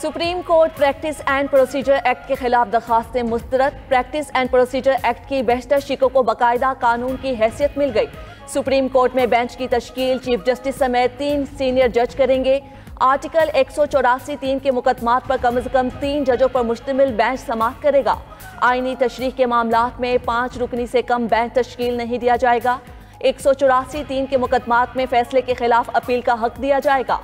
Supreme court practice and procedure act के खिलाफ दरखास्तें मुस्तरद। प्रैक्टिस एंड प्रोसीजर एक्ट की बेहतर शिकों को बाकायदा कानून की हैसियत मिल गई। सुप्रीम कोर्ट में बेंच की तश्कील चीफ जस्टिस समेत 3 सीनियर जज करेंगे। आर्टिकल 184(3) के मुकदमात पर कम से कम 3 जजों पर मुश्तमिल बेंच समाअत करेगा। आइनी तशरीह के मामलात में 5 रुकनी से कम बेंच तश्कील नहीं दिया जाएगा। 184(3) के मुकदमात में फैसले के खिलाफ अपील का हक दिया जाएगा।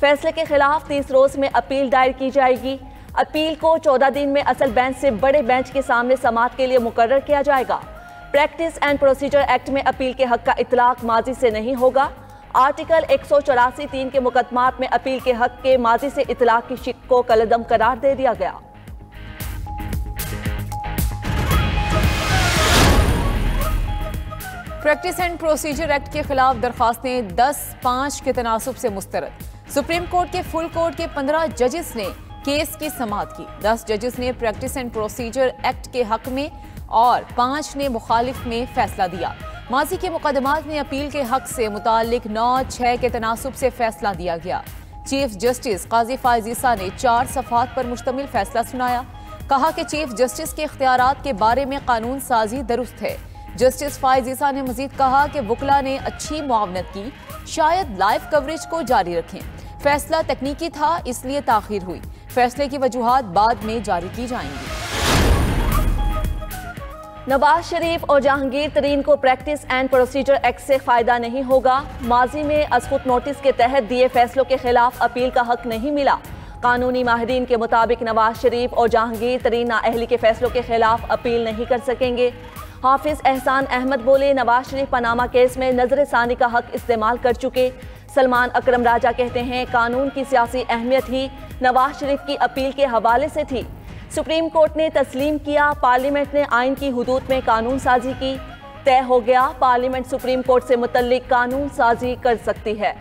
फैसले के खिलाफ 30 रोज में अपील दायर की जाएगी। अपील को 14 दिन में असल बेंच से बड़े बेंच के सामने समाअत के लिए मुकर्रर किया जाएगा। प्रैक्टिस एंड प्रोसीजर एक्ट में अपील के हक का इतलाक माजी से नहीं होगा। आर्टिकल 184(3) के मुकदमात में अपील के हक के माजी से इतलाक की शिक को कलदम करार दे दिया गया। प्रैक्टिस एंड प्रोसीजर एक्ट के खिलाफ दरखास्तें 10-5 के तनासब से मुस्तरद। सुप्रीम कोर्ट के फुल कोर्ट के 15 जजेस ने केस की समाअत की। 10 जजेस ने प्रैक्टिस एंड प्रोसीजर एक्ट के हक में और 5 ने मुखालिफ में फैसला दिया। माजी के मुकदमात में अपील के हक से मुतालिक 9-6 के तनासब से फैसला दिया गया। चीफ जस्टिस काजी फायजीसा ने 4 सफहात पर मुश्तमिल फैसला सुनाया। कहा कि चीफ जस्टिस के इख्तियारात के बारे में कानून साजी दुरुस्त है। जस्टिस फायजीसा ने मजीद कहा कि वकला ने अच्छी मुआवनत की, शायद लाइव कवरेज को जारी रखें। फैसला तकनीकी था, इसलिए ताखीर हुई। फैसले की वजूहात बाद में जारी की जाएंगी। नवाज शरीफ और जहांगीर तरीन को प्रैक्टिस एंड प्रोसीजर एक्ट से फायदा नहीं होगा। माजी में अस्कुत नोटिस के तहत दिए फैसलों के खिलाफ अपील का हक नहीं मिला। कानूनी माहिरीन के मुताबिक नवाज शरीफ और जहांगीर तरीन नाअहली के फैसलों के खिलाफ अपील नहीं कर सकेंगे। हाफिज एहसान अहमद बोले, नवाज शरीफ पनामा केस में नजर सानी का हक इस्तेमाल कर चुके। सलमान अक्रम राजा कहते हैं, कानून की सियासी अहमियत ही नवाज शरीफ की अपील के हवाले से थी। सुप्रीम कोर्ट ने तस्लीम किया। पार्लियामेंट ने आइन की हुदूद में कानून साजी की। तय हो गया, पार्लियामेंट सुप्रीम कोर्ट से मुतल्लिक कानून साजी कर सकती है।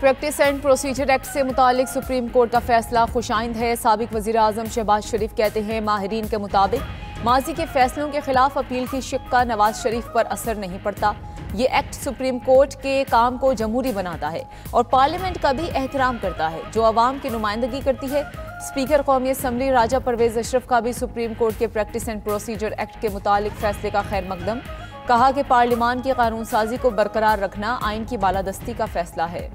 प्रैक्टिस एंड प्रोसीजर एक्ट से मुतालिक सुप्रीम कोर्ट का फैसला खुशाइंद है। साबिक वजीर आजम शहबाज शरीफ कहते हैं, माहरीन के मुताबिक माजी के फैसलों के खिलाफ अपील की शिक का नवाज शरीफ पर असर नहीं पड़ता। ये एक्ट सुप्रीम कोर्ट के काम को जमहूरी बनाता है और पार्लियामेंट का भी एहतराम करता है, जो आवाम की नुमाइंदगी करती है। स्पीकर कौमी असम्बली राजा परवेज अशरफ का भी सुप्रीम कोर्ट के प्रैक्टिस एंड प्रोसीजर एक्ट के मुतालिक फैसले का खैर मकदम। कहा कि पार्लियामान की कानून साजी को बरकरार रखना आइन की बालादस्ती का फैसला है।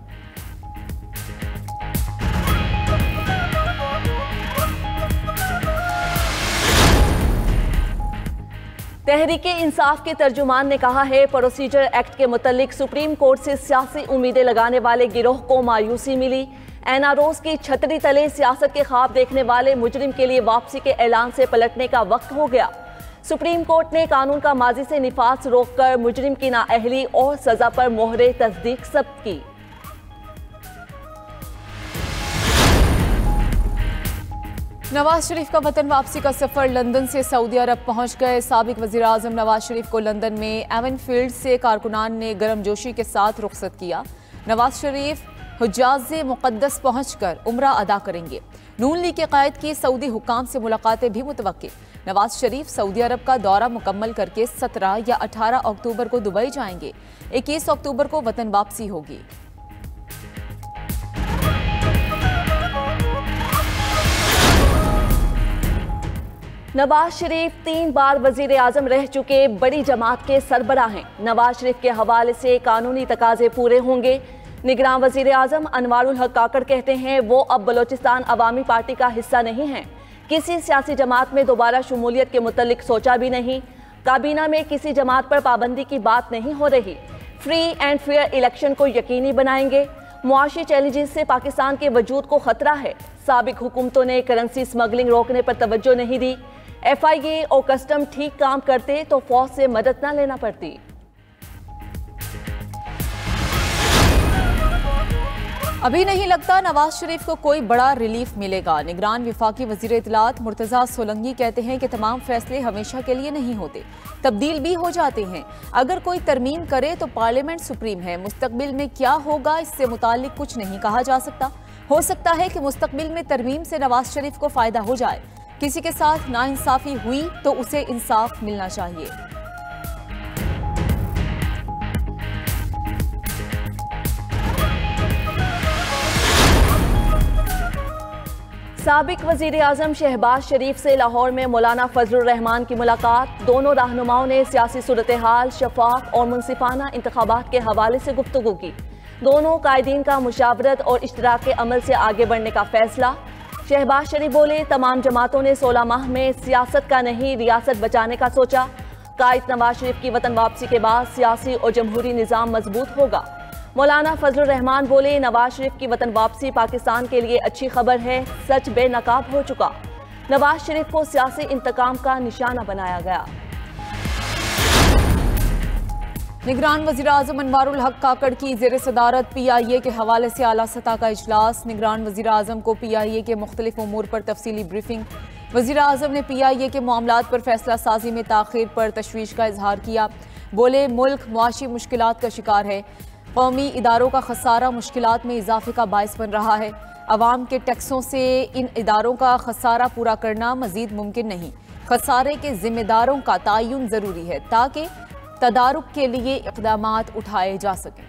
तहरीके इंसाफ के तर्जुमान ने कहा है, प्रोसीजर एक्ट के मुतालिक सुप्रीम कोर्ट से सियासी उम्मीदें लगाने वाले गिरोह को मायूसी मिली। एनआरओज़ की छतरी तले सियासत के ख्वाब देखने वाले मुजरिम के लिए वापसी के ऐलान से पलटने का वक्त हो गया। सुप्रीम कोर्ट ने कानून का माजी से निफास रोककर मुजरिम की नाअहली और सजा पर मोहरे तस्दीक जब्त की। नवाज शरीफ का वतन वापसी का सफर, लंदन से सऊदी अरब पहुंच गए। साबिक वज़ीर-ए-आज़म नवाज शरीफ को लंदन में एवन फील्ड से कारकुनान ने गर्मजोशी के साथ रुखसत किया। नवाज शरीफ हुज्जाज़े मुक़द्दस पहुंचकर उम्रा अदा करेंगे। नून लीग के कायद की सऊदी हुक्काम से मुलाकातें भी मुतवक्किल। नवाज शरीफ सऊदी अरब का दौरा मुकम्मल करके 17 या 18 अक्टूबर को दुबई जाएंगे। 21 अक्टूबर को वतन वापसी होगी। नवाज शरीफ 3 बार वजीर आजम रह चुके बड़ी जमात के सरबराह हैं। नवाज शरीफ के हवाले से कानूनी तकाजे पूरे होंगे। निगरान वजीर आजम अनवारुल हक काकड़ कहते हैं, वो अब बलोचिस्तान अवामी पार्टी का हिस्सा नहीं है। किसी सियासी जमात में दोबारा शमूलियत के मुतलिक सोचा भी नहीं। काबीना में किसी जमात पर पाबंदी की बात नहीं हो रही। फ्री एंड फेयर इलेक्शन को यकीनी बनाएंगे। मुआशी चैलेंजेस से पाकिस्तान के वजूद को खतरा है। साबिक हुकूमतों ने करेंसी स्मगलिंग रोकने पर तवज्जो नहीं दी। FIA और कस्टम ठीक काम करते तो फौज से मदद ना लेना पड़ती। अभी नहीं लगता नवाज शरीफ को कोई बड़ा रिलीफ मिलेगा। निगरान विफाकी वजीर इतलात मुर्तजा सोलंगी कहते हैं कि तमाम फैसले हमेशा के लिए नहीं होते, तब्दील भी हो जाते हैं। अगर कोई तरमीम करे तो पार्लियामेंट सुप्रीम है। मुस्तकबिल में क्या होगा, इससे मुतालिक कुछ नहीं कहा जा सकता। हो सकता है कि मुस्तकबिल में तरमीम से नवाज शरीफ को फायदा हो जाए। किसी के साथ नाइंसाफी हुई तो उसे इंसाफ मिलना चाहिए। साबिक वज़ीर आज़म शहबाज शरीफ से लाहौर में मौलाना फजल उरहमान की मुलाकात। दोनों रहनुमाओं ने सियासी सूरत हाल, शफाफ और मुनसिफाना इंतखाबात के हवाले से गुफ्तगू की। दोनों कायदीन का मुशावरत और इश्तराक के अमल से आगे बढ़ने का फैसला। शहबाज शरीफ बोले, तमाम जमातों ने 16 माह में सियासत का नहीं रियासत बचाने का सोचा। कायद नवाज शरीफ की वतन वापसी के बाद सियासी और जमहूरी निज़ाम मजबूत होगा। मौलाना फजल रहमान बोले, नवाज शरीफ की वतन वापसी पाकिस्तान के लिए अच्छी खबर है, सच बेनकाब हो चुका। नवाज शरीफ को सियासी इंतकाम का निशाना बनाया गया। निगरान वज़ीर आज़म अनवारुल हक काकड़ की ज़ेर सदारत PIA के हवाले से आला सतह का इजलास। निगरान वज़ीर आज़म को PIA के मुख्तलिफ उमूर पर तफसीली ब्रीफिंग। वज़ीर आज़म ने PIA के मामलात पर फैसला साजी में ताख़ीर पर तशवीश का इजहार किया। बोले, मुल्क मुआशी मुश्किलात का शिकार है, कौमी इदारों का खसारा मुश्किलात में इजाफे का बायस बन रहा है। अवाम के टैक्सों से इन इदारों का खसारा पूरा करना मजीद मुमकिन नहीं। खसारे के जिम्मेदारों का तयन ज़रूरी है ताकि तदारुक के लिए इक़दामात उठाए जा सकें।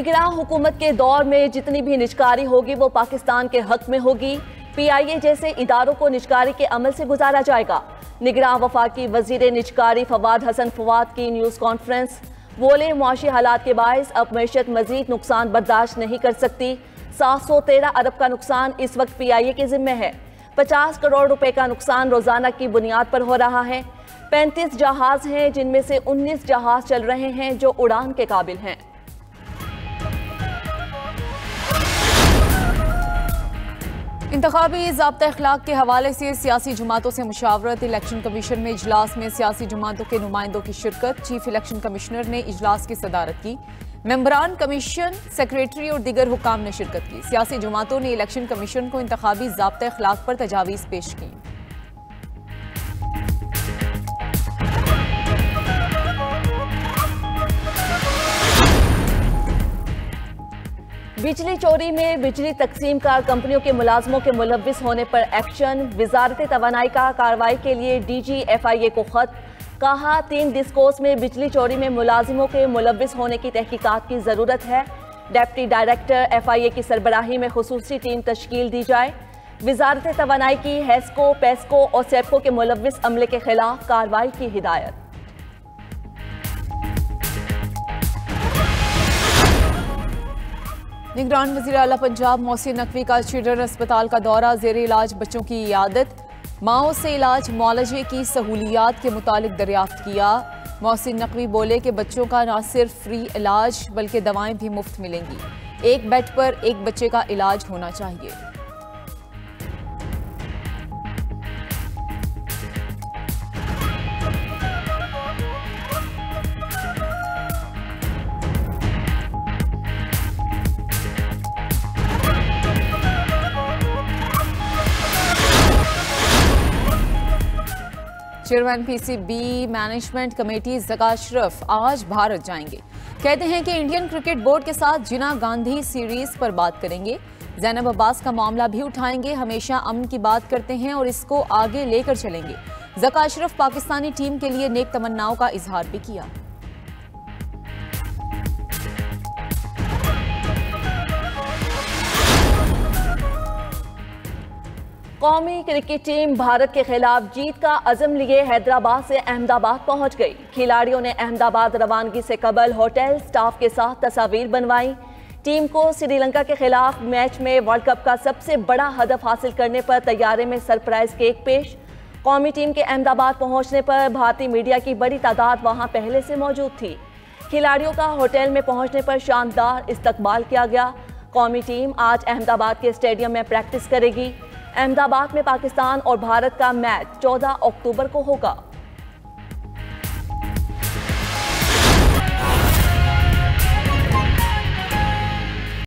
निगरान हुकूमत के दौर में जितनी भी निजकारी होगी वो पाकिस्तान के हक में होगी। PIA जैसे इदारों को निजकारी के अमल से गुजारा जाएगा। निगरां वफाकी वजीर निजकारी फवाद हसन फवाद की न्यूज़ कॉन्फ्रेंस। बोले, मुआशी हालात के बायस अब मैशत मजीद नुकसान बर्दाश्त नहीं कर सकती। 713 अरब का नुकसान इस वक्त PIA के जिम्मे है। 50 करोड़ रुपए का नुकसान रोज़ाना की बुनियाद पर हो रहा है। 35 जहाज़ हैं जिनमें से 19 जहाज़ चल रहे हैं जो उड़ान के काबिल हैं। इंतखाबी ज़ाब्ता अखलाक के हवाले से सियासी जमातों से मुशावरत। इलेक्शन कमीशन में इजलास में सियासी जमातों के नुमाइंदों की शिरकत। चीफ इलेक्शन कमिश्नर ने इजलास की सदारत की। मेंबरान कमीशन, सेक्रेटरी और दीगर हुकाम ने शिरकत की। सियासी जमातों ने इलेक्शन कमीशन को इंतखाबी ज़ाब्ता अखलाक पर तजावीज़ पेश की। बिजली चोरी में बिजली तकसीम कार कंपनियों के मुलाजमों के मुलविस होने पर एक्शन। वजारत तवानाई का कार्रवाई के लिए DG FIA को खत। कहा, 3 डिस्कोस में बिजली चोरी में मुलाजिमों के मुलविस होने की तहकीकात की ज़रूरत है। डिप्टी डायरेक्टर FIA की सरबराही में खुसूसी टीम तश्कील दी जाए। वजारत तवानाई की हैस्को, पेस्को और सेपको के मुलविस अमले के खिलाफ कार्रवाई की हिदायत। निगरान वज़ीर आला पंजाब मोहसिन नकवी का चिल्ड्रन अस्पताल का दौरा। ज़ेरे इलाज बच्चों की इयादत। माओ से इलाज मुआलजे की सहूलियात के मुतालिक दरियाफ्त किया। मोहसिन नकवी बोले कि बच्चों का ना सिर्फ फ्री इलाज बल्कि दवाएं भी मुफ्त मिलेंगी। 1 बेड पर 1 बच्चे का इलाज होना चाहिए। चेयरमैन PCB मैनेजमेंट कमेटी जका अशरफ आज भारत जाएंगे। कहते हैं कि इंडियन क्रिकेट बोर्ड के साथ जिना गांधी सीरीज पर बात करेंगे। ज़ैनब अब्बास का मामला भी उठाएंगे। हमेशा अमन की बात करते हैं और इसको आगे लेकर चलेंगे। जका अशरफ पाकिस्तानी टीम के लिए नेक तमन्नाओं का इजहार भी किया। कौमी क्रिकेट टीम भारत के खिलाफ जीत का अज़म लिए हैदराबाद से अहमदाबाद पहुंच गई। खिलाड़ियों ने अहमदाबाद रवानगी से कबल होटल स्टाफ के साथ तस्वीर बनवाई। टीम को श्रीलंका के खिलाफ मैच में वर्ल्ड कप का सबसे बड़ा हदफ हासिल करने पर तैयारे में सरप्राइज केक पेश। कौमी टीम के अहमदाबाद पहुंचने पर भारतीय मीडिया की बड़ी तादाद वहां पहले से मौजूद थी। खिलाड़ियों का होटल में पहुँचने पर शानदार इस्तकबाल किया गया। कौमी टीम आज अहमदाबाद के स्टेडियम में प्रैक्टिस करेगी। अहमदाबाद में पाकिस्तान और भारत का मैच 14 अक्टूबर को होगा।